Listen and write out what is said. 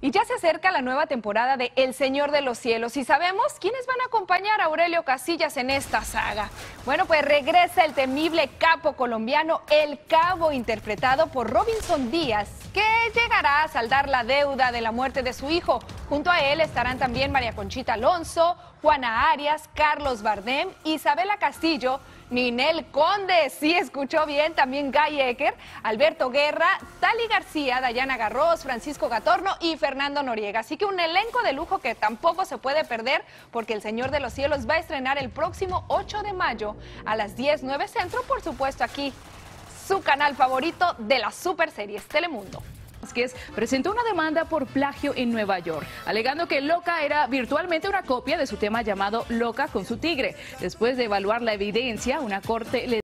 Y ya se acerca la nueva temporada de El Señor de los Cielos y sabemos quiénes van a acompañar a Aurelio Casillas en esta saga. Bueno, pues regresa el temible capo colombiano El Cabo, interpretado por Robinson Díaz, que llegará a saldar la deuda de la muerte de su hijo. Junto a él estarán también María Conchita Alonso, Juana Arias, Carlos Bardem, Isabela Castillo, Ninel Conde, sí escuchó bien, también Guy Ecker, Alberto Guerra, Tali García, Dayana Garros, Francisco Gatorno y Fernando Noriega. Así que un elenco de lujo que tampoco se puede perder, porque El Señor de los Cielos va a estrenar el próximo 8 de mayo a las 10:09 Centro, por supuesto aquí, su canal favorito de las super series, Telemundo. Presentó una demanda por plagio en Nueva York, alegando que Loca era virtualmente una copia de su tema llamado Loca con su tigre. Después de evaluar la evidencia, una corte le